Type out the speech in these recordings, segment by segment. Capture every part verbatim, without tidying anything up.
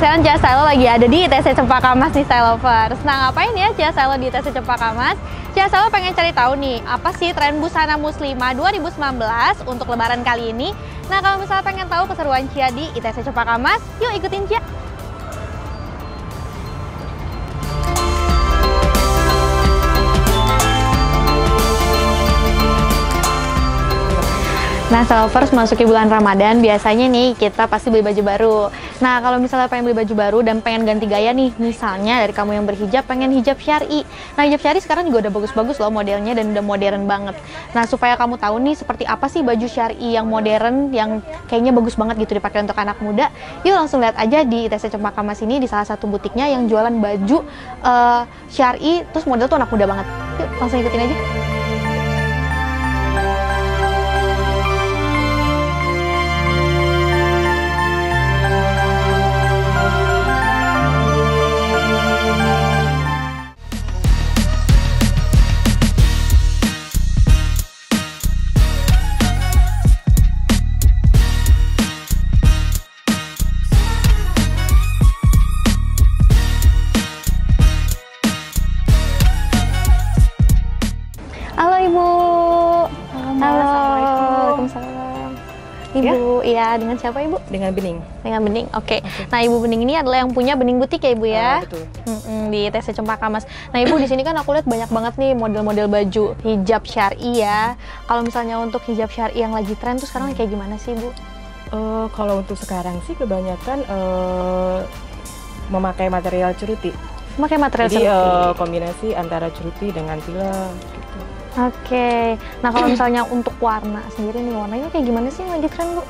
Sekarang Cia Selo lagi ada di I T C Cempaka Mas nih, SeloVar. Nah, ngapain ya Cia Selo di I T C Cempaka Mas? Cia Selo pengen cari tahu nih, apa sih tren busana muslimah dua ribu sembilan belas untuk lebaran kali ini? Nah, kalau misalnya pengen tahu keseruan Cia di I T C Cempaka Mas, yuk ikutin Cia! Nah, SeloVars, masuki bulan Ramadan, biasanya nih kita pasti beli baju baru. Nah, kalau misalnya pengen beli baju baru dan pengen ganti gaya nih, misalnya dari kamu yang berhijab, pengen hijab syar'i. Nah, hijab syar'i sekarang juga udah bagus-bagus loh modelnya dan udah modern banget. Nah, supaya kamu tahu nih seperti apa sih baju syar'i yang modern, yang kayaknya bagus banget gitu dipakai untuk anak muda, yuk langsung lihat aja di I T C Cempaka Mas ini, di salah satu butiknya yang jualan baju uh, syar'i, terus model tuh anak muda banget. Yuk, langsung ikutin aja. Ibu, ya? Ya, dengan siapa Ibu? Dengan Bening. Dengan Bening, oke. Okay. Okay. Nah, Ibu Bening ini adalah yang punya Bening Butik ya Ibu ya? Oh, betul. Mm -mm, di I T C Cempaka Mas. Nah, Ibu di sini kan aku lihat banyak banget nih model-model baju hijab syar'i ya. Kalau misalnya untuk hijab syar'i yang lagi tren tuh sekarang kayak gimana sih Ibu? Uh, kalau untuk sekarang sih kebanyakan uh, memakai material ceruti. Memakai material Jadi, ceruti. Jadi uh, kombinasi antara ceruti dengan tilam. Oke, okay. Nah kalau misalnya untuk warna sendiri nih, warnanya kayak gimana sih yang lagi tren Bu?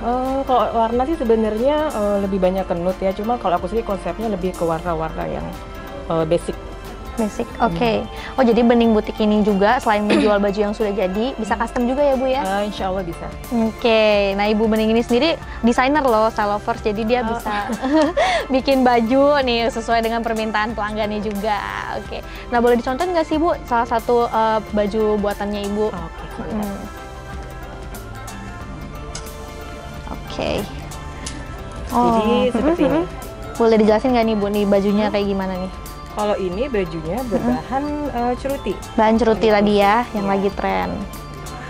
Uh, kalau warna sih sebenarnya uh, lebih banyak ke nude ya, cuma kalau aku sendiri konsepnya lebih ke warna-warna yang uh, basic. Basic, oke. Okay. Hmm. Oh jadi Bening Butik ini juga selain menjual baju yang sudah jadi, bisa custom juga ya Bu ya? Uh, insya Allah bisa. Oke, okay. Nah Ibu Bening ini sendiri desainer loh, SeloVars, jadi dia oh. bisa bikin baju nih sesuai dengan permintaan pelanggannya juga. Oke, nah boleh dicontoh nggak sih Bu salah satu uh, baju buatannya Ibu? Oke, okay, hmm. okay. oh. Jadi seperti ini. Boleh dijelasin nggak nih Bu nih bajunya hmm. kayak gimana nih? Kalau ini bajunya berbahan hmm. uh, ceruti. Bahan ceruti tadi ya, yang yeah. lagi tren.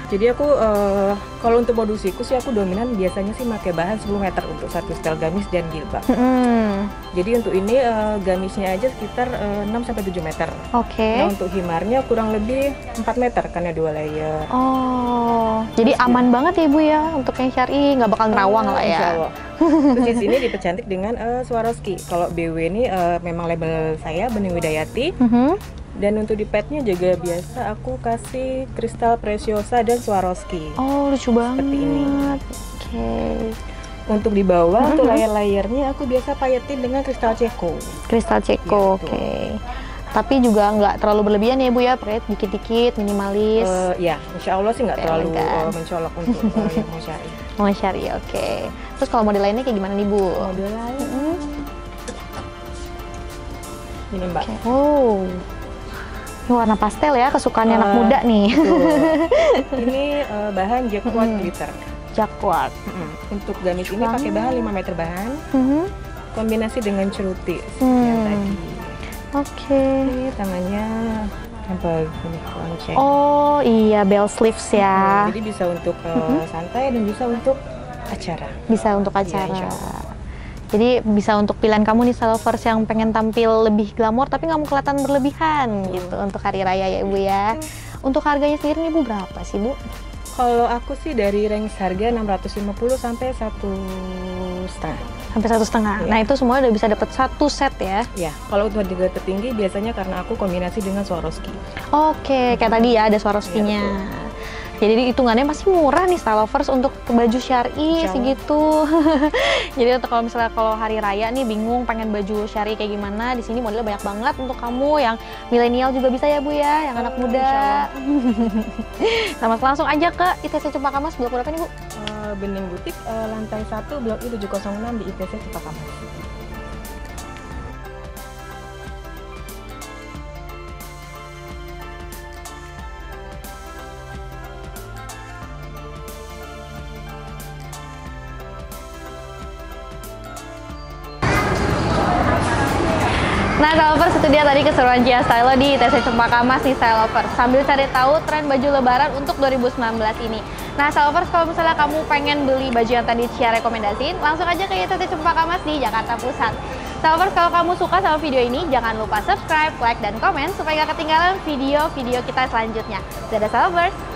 Jadi aku uh, kalau untuk modusiku sih aku dominan biasanya sih pakai bahan sepuluh meter untuk satu setel gamis dan jilbab. Hmm. Jadi untuk ini uh, gamisnya aja sekitar uh, enam sampai tujuh meter. Oke. Okay. Nah, untuk himarnya kurang lebih empat meter karena dua layer. Oh. Jadi aman ya. banget ya Ibu ya untuk yang syar'i, nggak bakal nerawang lah ya. Terus di sini dipercantik dengan uh, Swarovski. Kalau B W ini uh, memang label saya Bening Widayati. Hmm. Dan untuk di petnya juga biasa aku kasih kristal Preciosa dan Swarovski. Oh lucu banget. Seperti ini. Oke. Okay. Untuk di bawah untuk layar-layarnya aku biasa payetin dengan kristal ceko. Kristal ceko, gitu. Oke. Okay. Tapi juga nggak terlalu berlebihan ya Bu ya, payet dikit-dikit, minimalis. Uh, ya, insya Allah sih nggak terlalu uh, mencolok untuk uh, yang mau syari. Mau syari, oke. Okay. Terus kalau model lainnya kayak gimana nih Bu? Model lain. Mm. Ini Mbak. Okay. Oh. Ini warna pastel ya, kesukaannya uh, anak muda nih. Ini uh, bahan Jacquard mm. glitter. Jacquard. Mm. Untuk gamis ini pakai bahan lima meter bahan, mm -hmm. kombinasi dengan ceruti mm. yang tadi. Oke. Okay. Tangannya sampai lonceng. Oh iya, bell sleeves ya. Mm. Jadi bisa untuk uh, mm -hmm. santai dan bisa untuk acara. Bisa untuk acara. Ya, jadi bisa untuk pilihan kamu nih SeloVars yang pengen tampil lebih glamor tapi nggak mau kelihatan berlebihan hmm. gitu untuk hari raya ya Ibu ya. Untuk harganya sendiri nih Bu berapa sih Bu? Kalau aku sih dari range harga enam ratus lima puluh sampai satu setengah. Sampai satu setengah. Ya. Nah itu semua udah bisa dapat satu set ya? Ya. Kalau untuk harga tertinggi biasanya karena aku kombinasi dengan Swarovski. Oke, kayak hmm. tadi ya ada Swarovskinya. Ya, jadi hitungannya masih murah nih SeloVars untuk baju syar'i segitu. Jadi untuk kalau misalnya kalau hari raya nih bingung pengen baju syar'i kayak gimana, di sini modelnya banyak banget untuk kamu yang milenial juga bisa ya Bu ya, yang oh, anak muda. Nah, Mas langsung aja ke I T C Cempaka Mas, blok berapa nih Bu? Uh, Bening Butik uh, lantai satu blok I tujuh nol enam di I T C Cempaka Mas. Nah, SeloVar, itu dia tadi keseruan Cia Selo di I T C Cempaka Mas nih, SeloVar. Sambil cari tahu tren baju lebaran untuk dua ribu sembilan belas ini. Nah, SeloVar, kalau misalnya kamu pengen beli baju yang tadi Cia rekomendasiin, langsung aja ke I T C Cempaka Mas di Jakarta Pusat. SeloVar, kalau kamu suka sama video ini, jangan lupa subscribe, like, dan komen supaya gak ketinggalan video-video kita selanjutnya. Dadah, SeloVar!